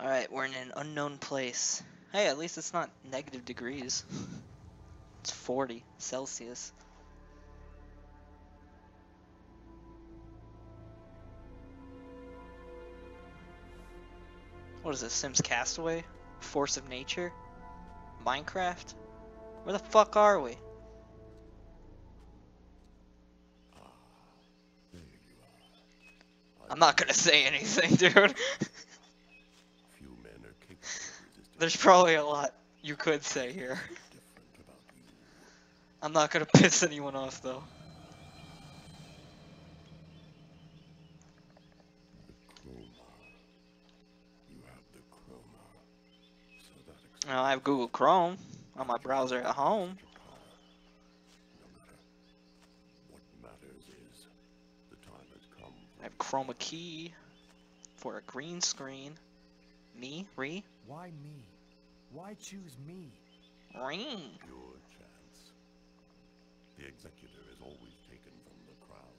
Alright, we're in an unknown place. Hey, at least it's not negative degrees. It's 40 Celsius. What is this, Sims Castaway? Force of Nature? Minecraft? Where the fuck are we? I'm not gonna say anything, dude. There's probably a lot you could say here. I'm not gonna piss anyone off, though. Now I have Google Chrome on my browser at home. I have chroma key for a green screen. Me? Re? Why me? Why choose me? Ring. Your chance. The executor is always taken from the crowd.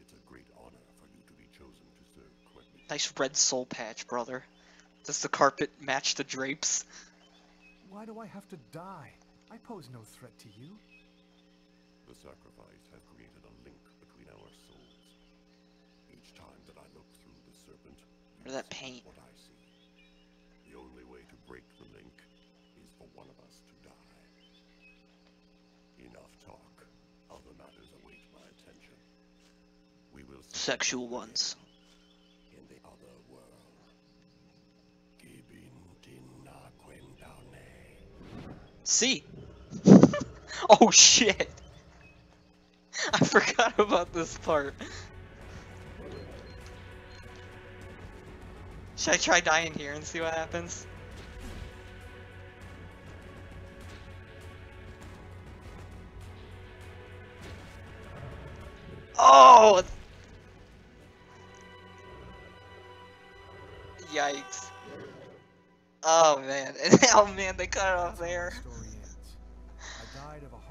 It's a great honor for you to be chosen to serve correctly. Nice red soul patch, brother. Does the carpet match the drapes? Why do I have to die? I pose no threat to you. The sacrifice has created a link between our souls. Each time that I look through the serpent, or that paint. What I see. The only way to break the link is for one of us to die. Enough talk. Other matters await my attention. We will see sexual ones in the other world. See. Oh shit! I forgot about this part. Should I try dying here and see what happens? Oh! Yikes. Oh man. Oh man, they cut it off there.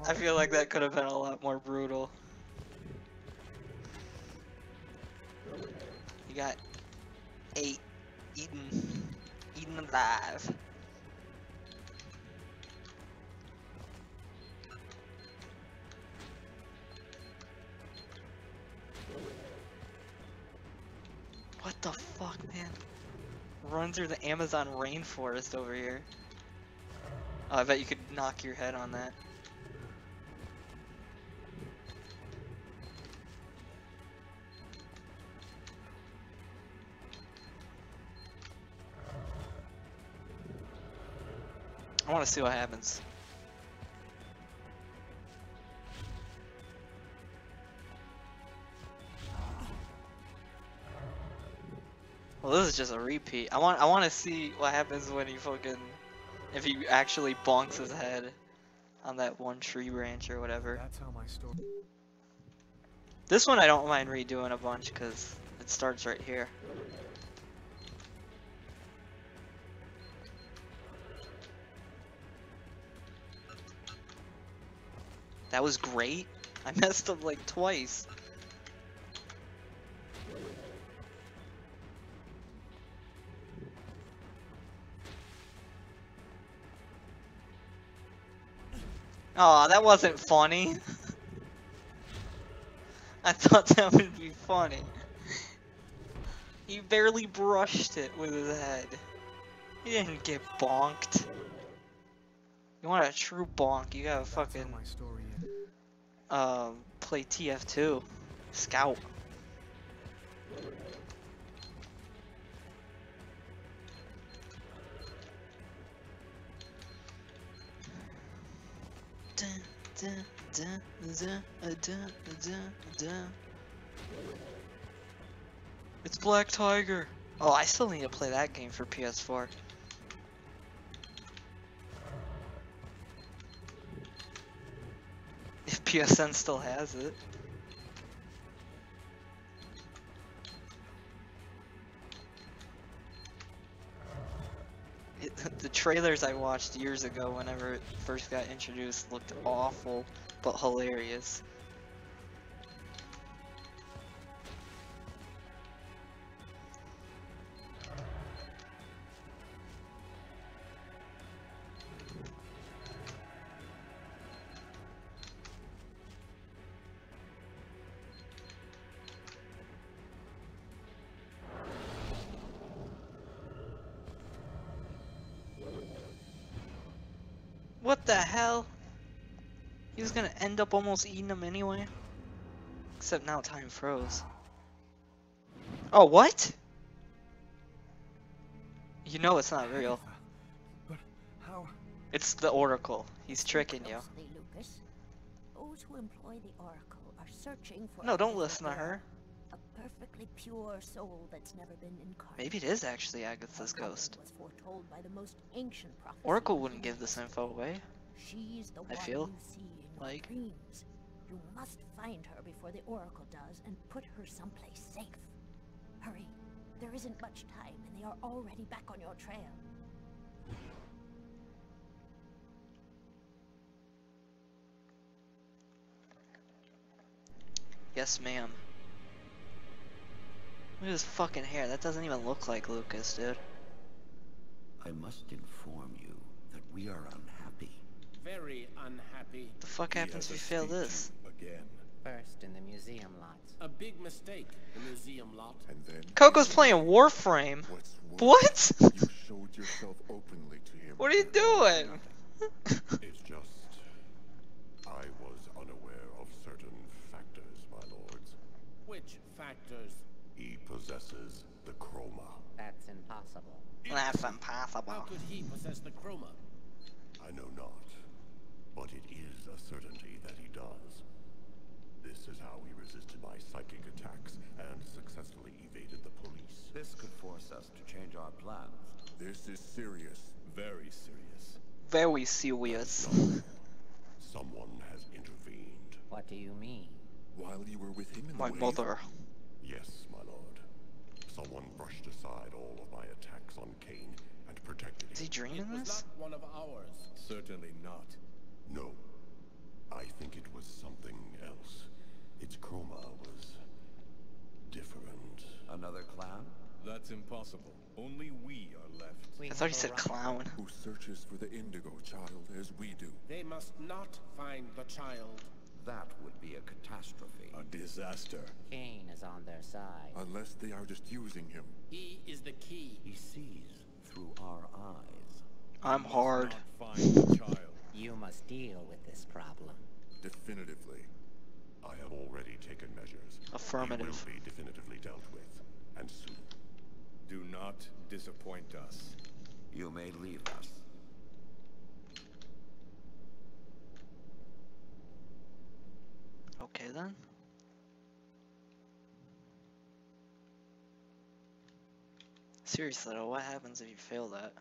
I feel like that could have been a lot more brutal. You got 8. Eaten alive. What the fuck, man? Run through the Amazon rainforest over here. Oh, I bet you could knock your head on that. I want to see what happens. Well, this is just a repeat. I want to see what happens when he fucking, if he actually bonks his head on that one tree branch or whatever. That's how my story. This one I don't mind redoing a bunch because it starts right here. That was great. I messed up like twice. Aw, that wasn't funny. I thought that would be funny. He barely brushed it with his head. He didn't get bonked. You want a true bonk, you gotta fucking play TF2. Scout. It's Black Tiger. Oh, I still need to play that game for PS4. If PSN still has it. The trailers I watched years ago whenever it first got introduced looked awful, but hilarious. What the hell? He was gonna end up almost eating them anyway. Except now time froze. Oh, what? You know it's not real. But how? It's the Oracle. He's tricking you. Lucas. Those who employ the Oracle are searching for. No, don't listen to her. A perfectly pure soul that's never been incarnate. Maybe it is actually Agatha's ghost. Was foretold by the most ancient prophecy. Oracle wouldn't give this info away. She's the one I feel you see in like your dreams. You must find her before the Oracle does and put her someplace safe. Hurry. There isn't much time and they are already back on your trail. Yes, ma'am. Look at his fucking hair. That doesn't even look like Lucas, dude. I must inform you that we are unhappy. Very unhappy. The fuck happens if we fail this? Again. First in the museum lot. A big mistake, the museum lot. And then Coco's playing Warframe. What? You showed yourself openly to him. What are you doing? It's just I was unaware of certain factors, my lords. Which factors? He possesses the chroma. That's impossible. That's impossible. How could he possess the chroma? I know not, but it is a certainty that he does. This is how he resisted my psychic attacks and successfully evaded the police. This could force us to change our plans. This is serious. Very serious. Very serious. Someone has intervened. What do you mean? While you were with him in my mother. Yes, my lord. Someone brushed aside all of my attacks on Kane and protected him. Is he dreaming this? Not one of ours. Certainly not. No. I think it was something else. Its chroma was different. Another clown? That's impossible. Only we are left. I thought he said clown. Who searches for the indigo child as we do. They must not find the child. That would be a catastrophe. A disaster. Kane is on their side. Unless they are just using him. He is the key. He sees through our eyes. I'm hard. Find the child. You must deal with this problem. Definitively. I have already taken measures. Affirmative. It will be definitively dealt with, and soon. Do not disappoint us. You may leave us. Okay then. Seriously though, what happens if you fail that?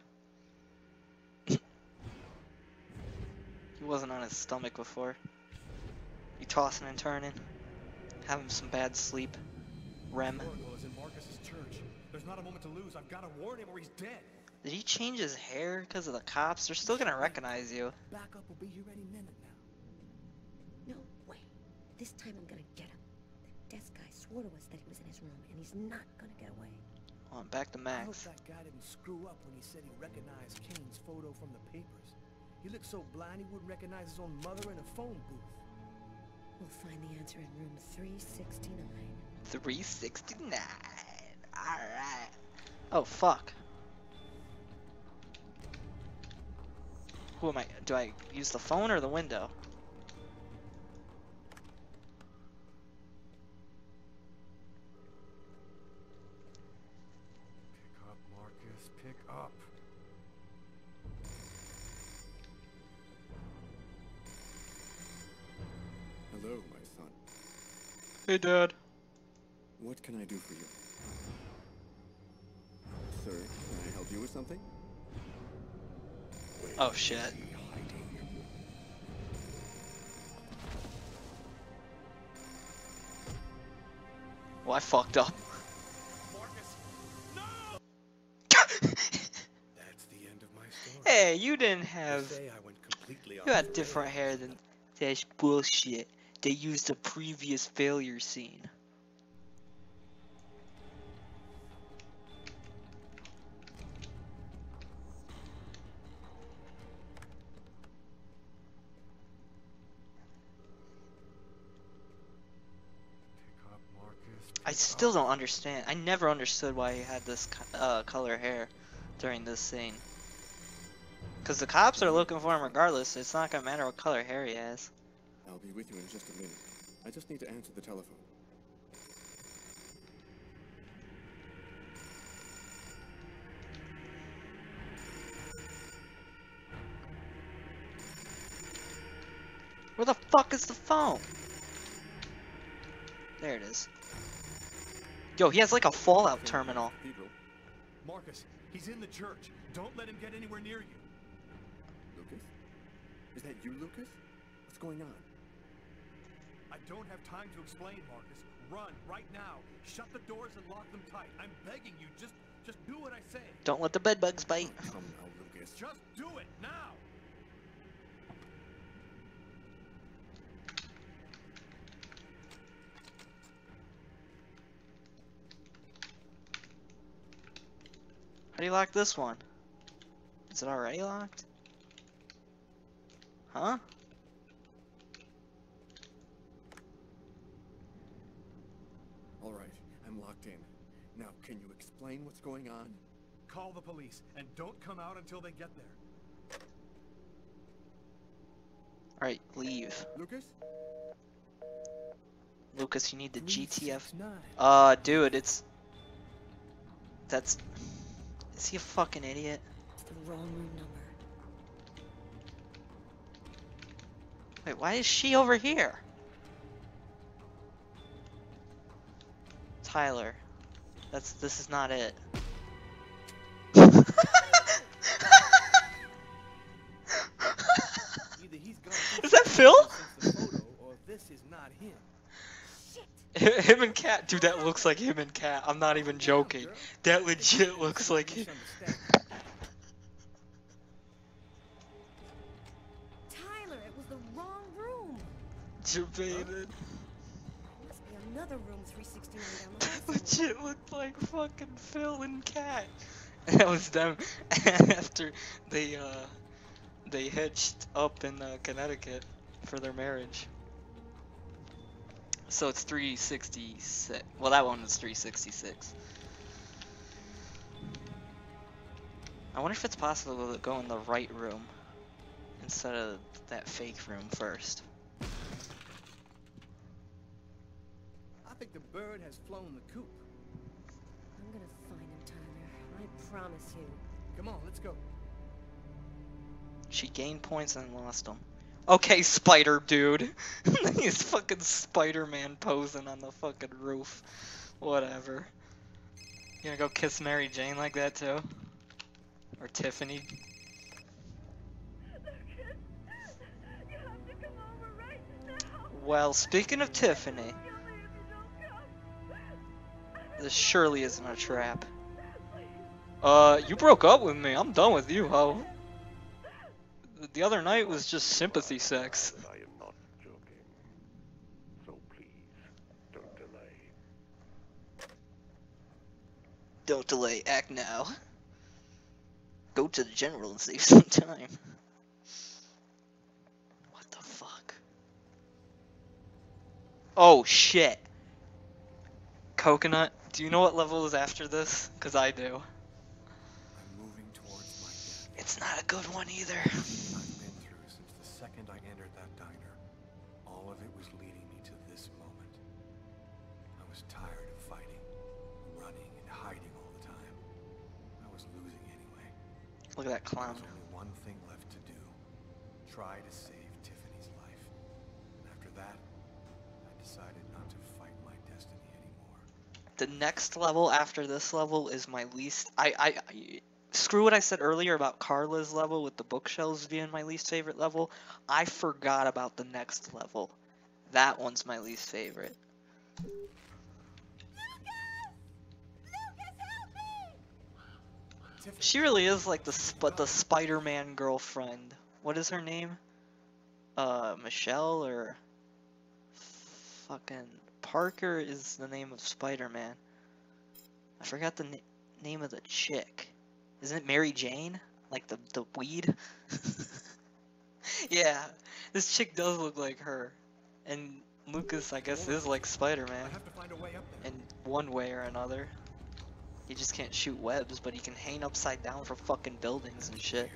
He wasn't on his stomach before. You tossing and turning. Having some bad sleep. REM. Did he change his hair because of the cops? They're still gonna recognize you. Backup will be here any minute now. No way. This time I'm gonna get him. That desk guy swore to us that he was in his room and he's not gonna get away. Well, I'm back to Max. I hope that guy didn't screw up when he said he recognized Kane's photo from the papers. He looked so blind he wouldn't recognize his own mother in a phone booth. We'll find the answer in room 369. 369. Alright. Oh, fuck. Who am I? Do I use the phone or the window? Pick up, Marcus. Pick up. Hello, my son. Hey, Dad. What can I do for you? Sir, can I help you with something? Where oh, shit. Is he hiding? Well, I fucked up. Marcus, no! That's the end of my story. Hey, you didn't have... You had different hair than... That's bullshit. They used the previous failure scene. I still don't understand. I never understood why he had this color hair during this scene. Because the cops are looking for him regardless, so it's not going to matter what color hair he has. I'll be with you in just a minute. I just need to answer the telephone. Where the fuck is the phone? There it is. Yo, he has like a Fallout terminal. Marcus, he's in the church. Don't let him get anywhere near you. Lucas? Is that you, Lucas? What's going on? I don't have time to explain, Marcus. Run right now. Shut the doors and lock them tight. I'm begging you, just do what I say. Don't let the bed bugs bite. Oh, come now, Lucas. Just do it now. How do you lock this one? Is it already locked? Huh? All right, I'm locked in. Now, can you explain what's going on? Call the police and don't come out until they get there. All right, leave. Lucas? Lucas, you need the GTF. Dude, it's... That's... Is he a fucking idiot? It's the wrong room number. Wait, why is she over here? Tyler. This is not it. Is that Phil? Him and Cat, dude, that looks like him and Cat. I'm not even joking. That legit looks like him. Tyler, it was the wrong room. Debated. Must be another room 316 down the road. Legit looked like fucking Phil and Cat. That was them after they hitched up in Connecticut for their marriage. So it's 366. Well, that one was 366. I wonder if it's possible to go in the right room instead of that fake room first. I think the bird has flown the coop. I'm gonna find him, Tyler. I promise you. Come on, let's go. She gained points and lost them. Okay, spider dude. He's fucking Spider-Man posing on the fucking roof. Whatever. You gonna go kiss Mary Jane like that too? Or Tiffany? Lucas, you have to come over right now. Well, speaking of Tiffany, this surely isn't a trap. You broke up with me. I'm done with you, ho. The other night was just sympathy sex. I am not joking. So please, don't delay. Don't delay, act now. Go to the general and save some time. What the fuck? Oh shit. Coconut, do you know what level is after this? Cause I do. It's not a good one either. I've been through since the second I entered that diner. All of it was leading me to this moment. I was tired of fighting, running, and hiding all the time. I was losing anyway. Look at that clown. There was only one thing left to do. Try to save Tiffany's life. And after that, I decided not to fight my destiny anymore. The next level after this level is my least... Screw what I said earlier about Carla's level with the bookshelves being my least favorite level. I forgot about the next level. That one's my least favorite. Lucas! Lucas, help me! She really is like the Spider-Man girlfriend. What is her name? Michelle or... Fucking... Parker is the name of Spider-Man. I forgot the name of the chick. Isn't it Mary Jane? Like the weed? Yeah, this chick does look like her. And Lucas, I guess, is like Spider-Man. In one way or another. He just can't shoot webs, but he can hang upside down for fucking buildings and shit.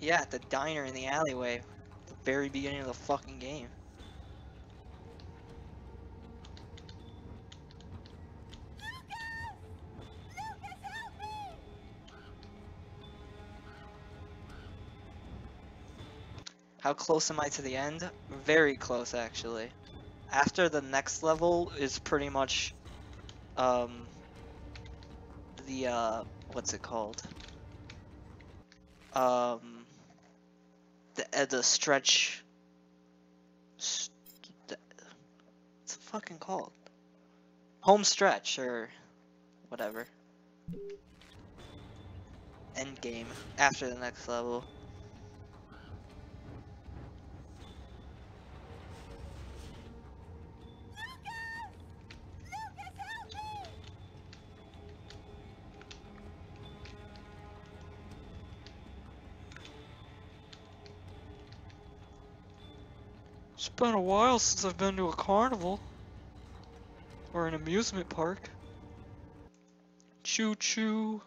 Yeah, at the diner in the alleyway. The very beginning of the fucking game. How close am I to the end? Very close, actually. After the next level is pretty much, what's it called? The stretch. What's it fucking called? Home stretch or whatever. End game after the next level. It's been a while since I've been to a carnival or an amusement park. Choo choo.